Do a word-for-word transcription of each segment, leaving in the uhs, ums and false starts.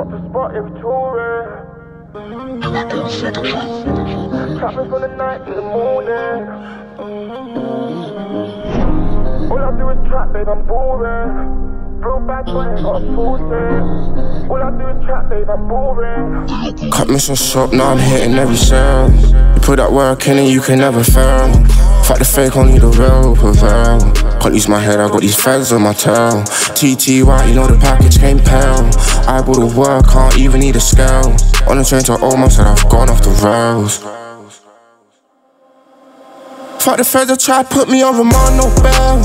got the spot if touring. Trapping from the night to the morning. All I do is trap, babe, I'm boring. Bro, bad boy, got a full set. All I do is trap, babe, I'm boring. Cut me some soap, now I'm hitting every sound. You put that work in and you can never fail. Fuck the fake, only the real prevail. Can't lose my head, I got these feds on my tail. T T Y, you know the package came pound. I bought the work, can't even need a scale. On the train to almost said I've gone off the rails. Fuck the feds, I try put me on remand, no bail.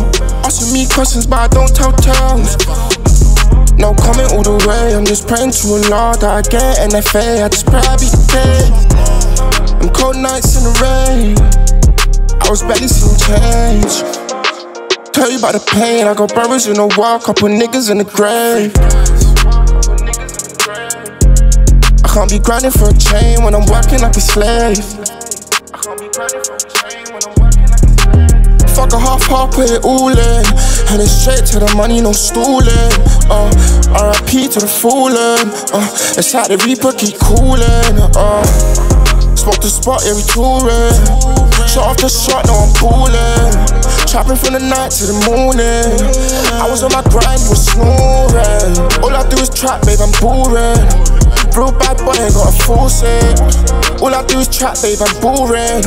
Asking me questions but I don't tell tales. No comment all the way, I'm just praying to Allah that I get N F A. I just pray I be dead. I'm cold nights in the rain, I was barely seeing change. Tell you about the pain, I got brothers in the wall, couple niggas in the grave. I can't be grinding for a chain when I'm working like a slave. I can't be grinding for a chain when I'm working like a slave. Fuck a half half, put it all in. And it's straight to the money, no stooling. Uh, R I P to the fallen. Uh, it's like the Reaper keep cooling. Uh, smoke the spot, yeah, we touring. Shot after shot, now I'm pulling. Trapping from the night to the morning. I was on my grind, you was snoring. All I do is trap, babe, I'm boring. Real bad boy, ain't gotta force it. All I do is trap, babe, I'm boring.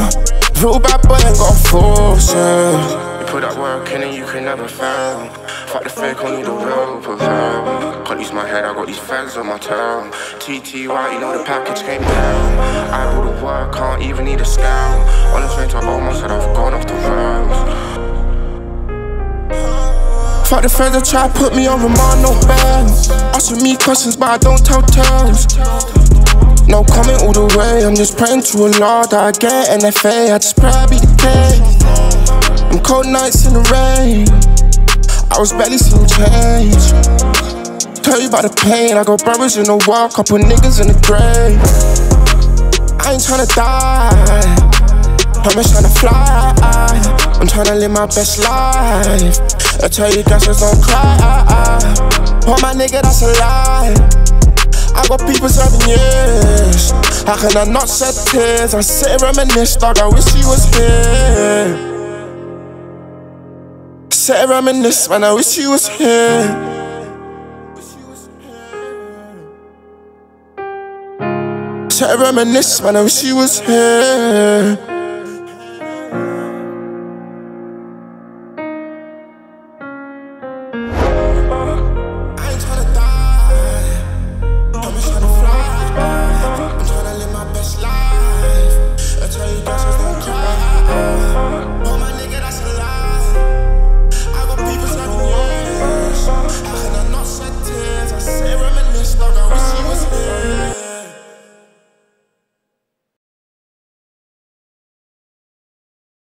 Real bad boy ain't got a force, yeah. You put that work in and you can never fail. Fuck the fake, only the real prevail. Can't lose my head, I got these fans on my tail. T T Y, you know the package came down. I bought the work, can't even need a scale. On the train to almost said I've gone off the rails. Fuck the feds, I try put me on remand, no bail. Asking me questions but I don't tell tales. No comment all the way, I'm just praying to Allah that I get N F A. I just pray I be dead. I'm cold nights in the rain, I was barely seeing change. Tell you about the pain, I got brothers in the wall, couple niggas in the grave. I ain't tryna die, I'm just tryna fly. I'm tryna live my best life. I tell you guys just don't cry. Oh my nigga, that's a lie. I got people serving years. How can I not shed tears? I sit and reminisce, dog, I wish she was here. Sit and reminisce, man, I wish she was here. Sit and reminisce, man, I wish she was here.